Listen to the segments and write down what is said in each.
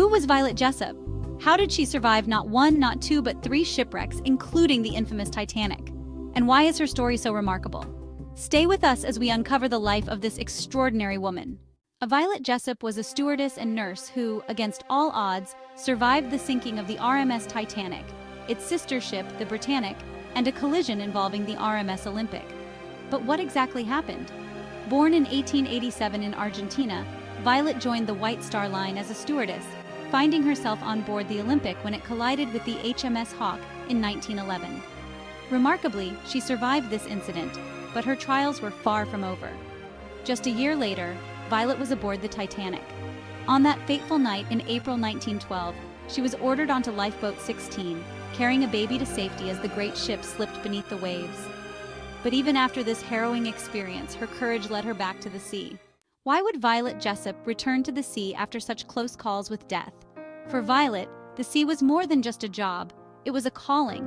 Who was Violet Jessop? How did she survive not one, not two, but three shipwrecks, including the infamous Titanic? And why is her story so remarkable? Stay with us as we uncover the life of this extraordinary woman. Violet Jessop was a stewardess and nurse who, against all odds, survived the sinking of the RMS Titanic, its sister ship, the Britannic, and a collision involving the RMS Olympic. But what exactly happened? Born in 1887 in Argentina, Violet joined the White Star Line as a stewardess, finding herself on board the Olympic when it collided with the HMS Hawke in 1911. Remarkably, she survived this incident, but her trials were far from over. Just a year later, Violet was aboard the Titanic. On that fateful night in April 1912, she was ordered onto Lifeboat 16, carrying a baby to safety as the great ship slipped beneath the waves. But even after this harrowing experience, her courage led her back to the sea. Why would Violet Jessop return to the sea after such close calls with death? For Violet, the sea was more than just a job, it was a calling.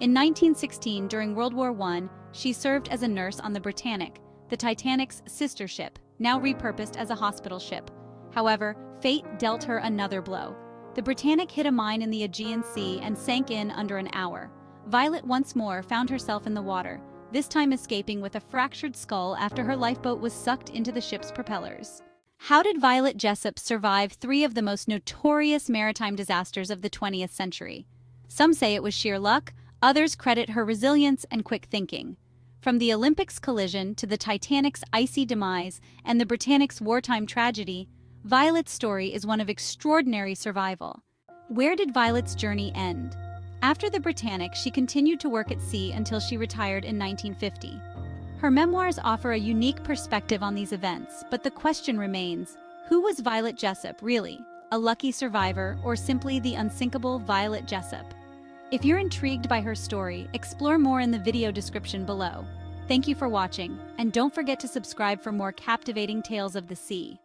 In 1916, during World War I, she served as a nurse on the Britannic, the Titanic's sister ship, now repurposed as a hospital ship. However, fate dealt her another blow. The Britannic hit a mine in the Aegean Sea and sank in under an hour. Violet once more found herself in the water, this time escaping with a fractured skull after her lifeboat was sucked into the ship's propellers. How did Violet Jessop survive three of the most notorious maritime disasters of the 20th century? Some say it was sheer luck, others credit her resilience and quick thinking. From the Olympic's collision to the Titanic's icy demise and the Britannic's wartime tragedy, Violet's story is one of extraordinary survival. Where did Violet's journey end? After the Britannic, she continued to work at sea until she retired in 1950. Her memoirs offer a unique perspective on these events, but the question remains, who was Violet Jessop really? A lucky survivor, or simply the unsinkable Violet Jessop? If you're intrigued by her story, explore more in the video description below. Thank you for watching, and don't forget to subscribe for more captivating tales of the sea.